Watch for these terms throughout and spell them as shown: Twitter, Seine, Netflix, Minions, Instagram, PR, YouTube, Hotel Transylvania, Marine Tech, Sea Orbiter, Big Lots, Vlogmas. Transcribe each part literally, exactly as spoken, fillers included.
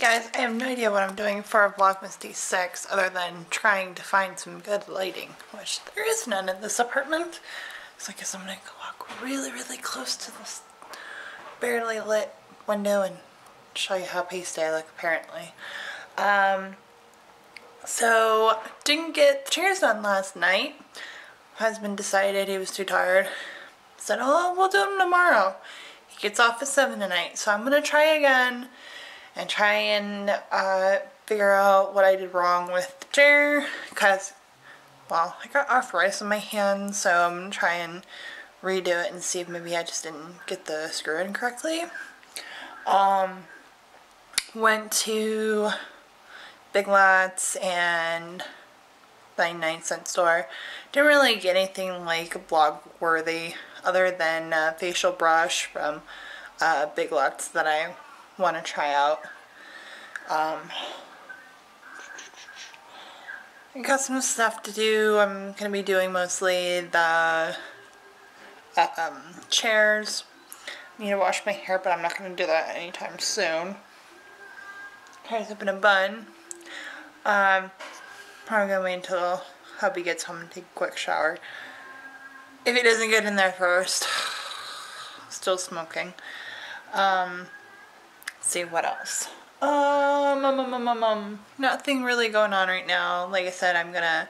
Hey guys, I have no idea what I'm doing for Vlogmas D six other than trying to find some good lighting, which there is none in this apartment. So I guess I'm gonna walk really, really close to this barely lit window and show you how pasty I look apparently. Um, so didn't get the chairs done last night. My husband decided he was too tired. Said, oh, we'll do them tomorrow. He gets off at seven tonight, so I'm gonna try again. And try and uh, figure out what I did wrong with the chair, because, well, I got arthritis in my hand, so I'm going to try and redo it and see if maybe I just didn't get the screw in correctly. Um, went to Big Lots and ninety-nine cent store. Didn't really get anything like blog worthy other than a facial brush from uh, Big Lots that I want to try out. Um, I got some stuff to do. I'm going to be doing mostly the uh, um, chairs. I need to wash my hair, but I'm not going to do that anytime soon. Hair's up in a bun. Um, probably going to wait until hubby gets home and take a quick shower. If he doesn't get in there first. Still smoking. Um... See what else. Um, um, um, um, um, nothing really going on right now. Like I said, I'm gonna.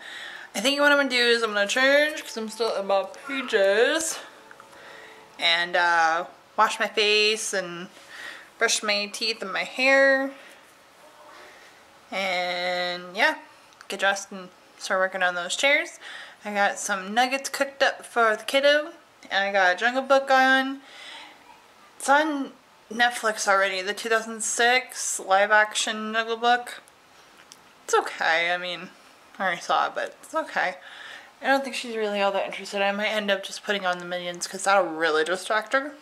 I think what I'm gonna do is I'm gonna change because I'm still in my pages, and uh, wash my face and brush my teeth and my hair, and yeah, get dressed and start working on those chairs. I got some nuggets cooked up for the kiddo, and I got a Jungle Book on. It's on Netflix already, the two thousand six live action Jungle Book. It's okay, I mean, I already saw it, but it's okay. I don't think she's really all that interested. I might end up just putting on the Minions because that'll really distract her.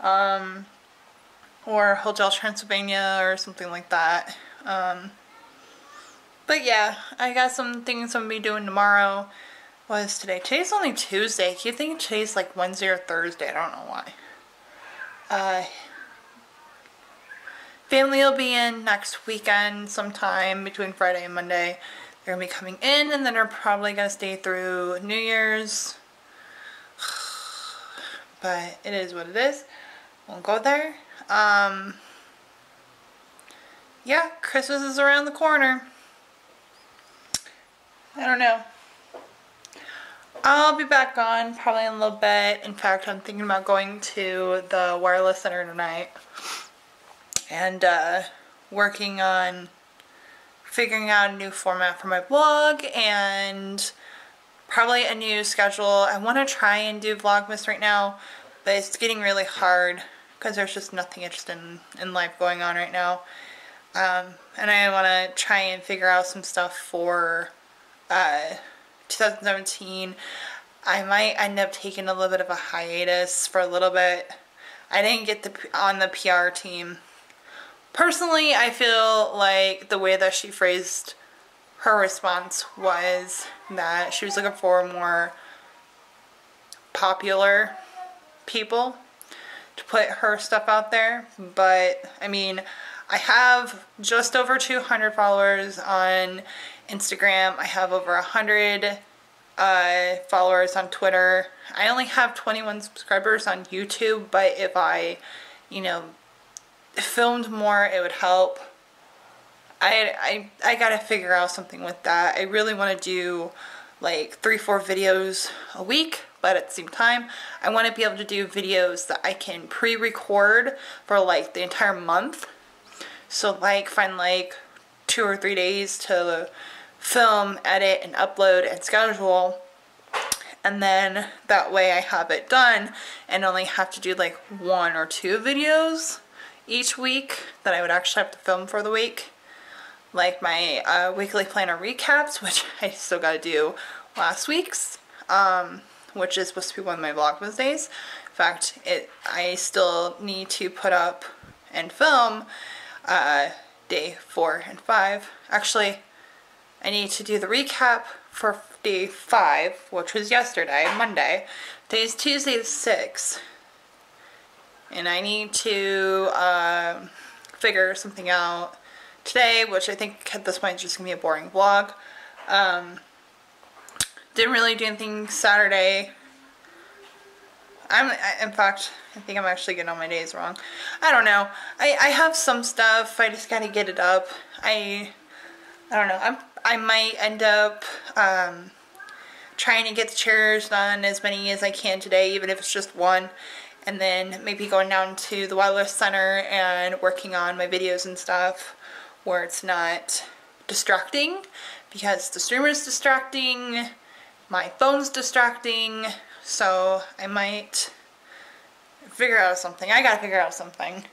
Um, or Hotel Transylvania or something like that. Um, but yeah, I got some things I'm gonna be doing tomorrow. What is today? Today's only Tuesday. I keep thinking today's like Wednesday or Thursday. I don't know why. Uh, family will be in next weekend sometime between Friday and Monday. They're going to be coming in and then they're probably going to stay through New Year's. But it is what it is. Won't go there. Um, yeah, Christmas is around the corner. I don't know. I'll be back on probably in a little bit. In fact, I'm thinking about going to the wireless center tonight and uh, working on figuring out a new format for my vlog and probably a new schedule. I want to try and do Vlogmas right now, but it's getting really hard because there's just nothing interesting in life going on right now. Um, and I want to try and figure out some stuff for uh, twenty seventeen. I might end up taking a little bit of a hiatus for a little bit. I didn't get the on the P R team. Personally, I feel like the way that she phrased her response was that she was looking for more popular people to put her stuff out there. But I mean, I have just over two hundred followers on Instagram. I have over one hundred uh, followers on Twitter. I only have twenty-one subscribers on YouTube, but if I, you know, filmed more, it would help. I, I, I gotta figure out something with that. I really want to do like three, four videos a week, but at the same time, I want to be able to do videos that I can pre-record for like the entire month. So like find like two or three days to film, edit, and upload and schedule, and then that way I have it done and only have to do like one or two videos each week that I would actually have to film for the week. Like my uh, weekly planner recaps, which I still gotta do last week's, um, which is supposed to be one of my Vlogmas days. In fact, it I still need to put up and film Uh, day four and five. Actually, I need to do the recap for day five, which was yesterday, Monday. Today's Tuesday the sixth, and I need to uh, figure something out today, which I think at this point is just going to be a boring vlog. Um, didn't really do anything Saturday. I'm, I, in fact, I think I'm actually getting all my days wrong. I don't know. I, I have some stuff. I just gotta get it up. I I don't know. I'm, I might end up um, trying to get the chairs done, as many as I can today, even if it's just one. And then maybe going down to the wildlife center and working on my videos and stuff where it's not distracting, because the streamer's distracting, my phone's distracting. So I might figure out something. I gotta figure out something.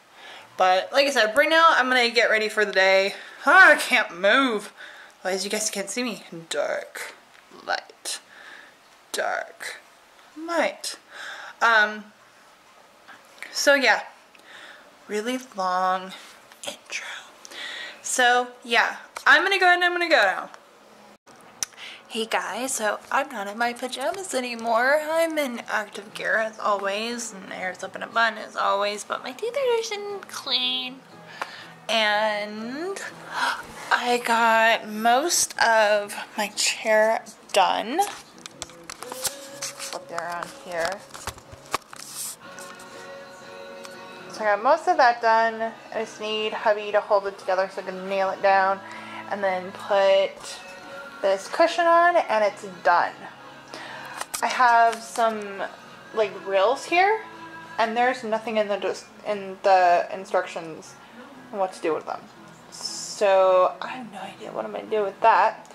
But like I said, right now I'm gonna get ready for the day. Oh, I can't move. Otherwise you guys can't see me. Dark light. Dark light. Um, so yeah, really long intro. So yeah, I'm gonna go ahead and I'm gonna go now. Hey guys, so I'm not in my pajamas anymore. I'm in active gear as always, and my hair's up in a bun as always, but my teeth are nice and clean. And I got most of my chair done. Flip it around here. So I got most of that done. I just need hubby to hold it together so I can nail it down and then put this cushion on, and it's done. I have some like reels here, and there's nothing in the just in the instructions on what to do with them, so I have no idea what I'm gonna do with that.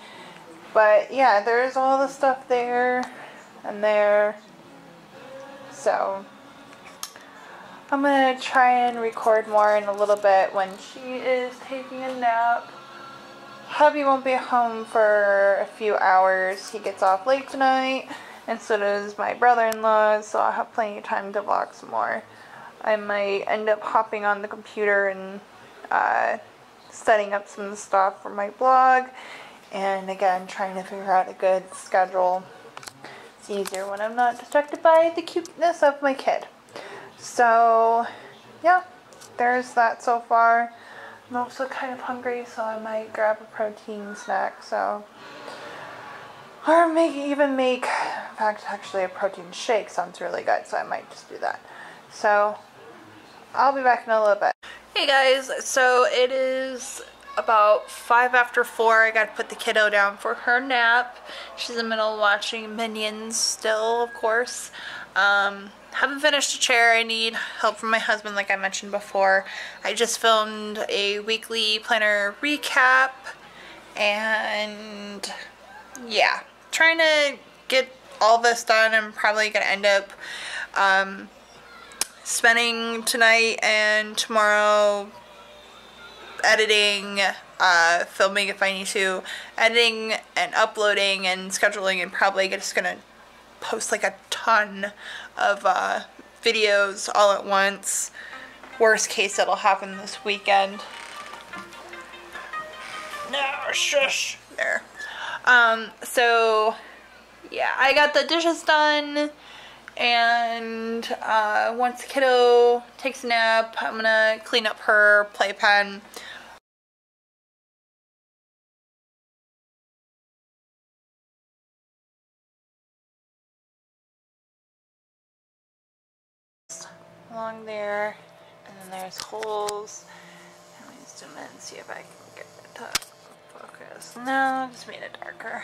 But yeah, there's all the stuff there and there, so I'm gonna try and record more in a little bit when she is taking a nap. Hubby won't be home for a few hours. He gets off late tonight, and so does my brother-in-law, so I'll have plenty of time to vlog some more. I might end up hopping on the computer and uh, setting up some stuff for my blog, and again, trying to figure out a good schedule. It's easier when I'm not distracted by the cuteness of my kid. So yeah, there's that so far. I'm also kind of hungry, so I might grab a protein snack, so, or maybe even make, in fact, actually a protein shake sounds really good, so I might just do that. So I'll be back in a little bit. Hey guys, so it is about five after four. I gotta put the kiddo down for her nap. She's in the middle of watching Minions still, of course. Um, haven't finished a chair. I need help from my husband, like I mentioned before. I just filmed a weekly planner recap, and yeah, trying to get all this done. I'm probably gonna end up um, spending tonight and tomorrow editing, uh, filming if I need to, editing and uploading and scheduling, and probably just gonna post like a ton of uh, videos all at once. Worst case, it'll happen this weekend. No, shush. There. Um, so, yeah, I got the dishes done, and uh, once kiddo takes a nap, I'm gonna clean up her playpen. Along there, and then there's holes. Let me zoom in and see if I can get the top focus. No, just made it darker.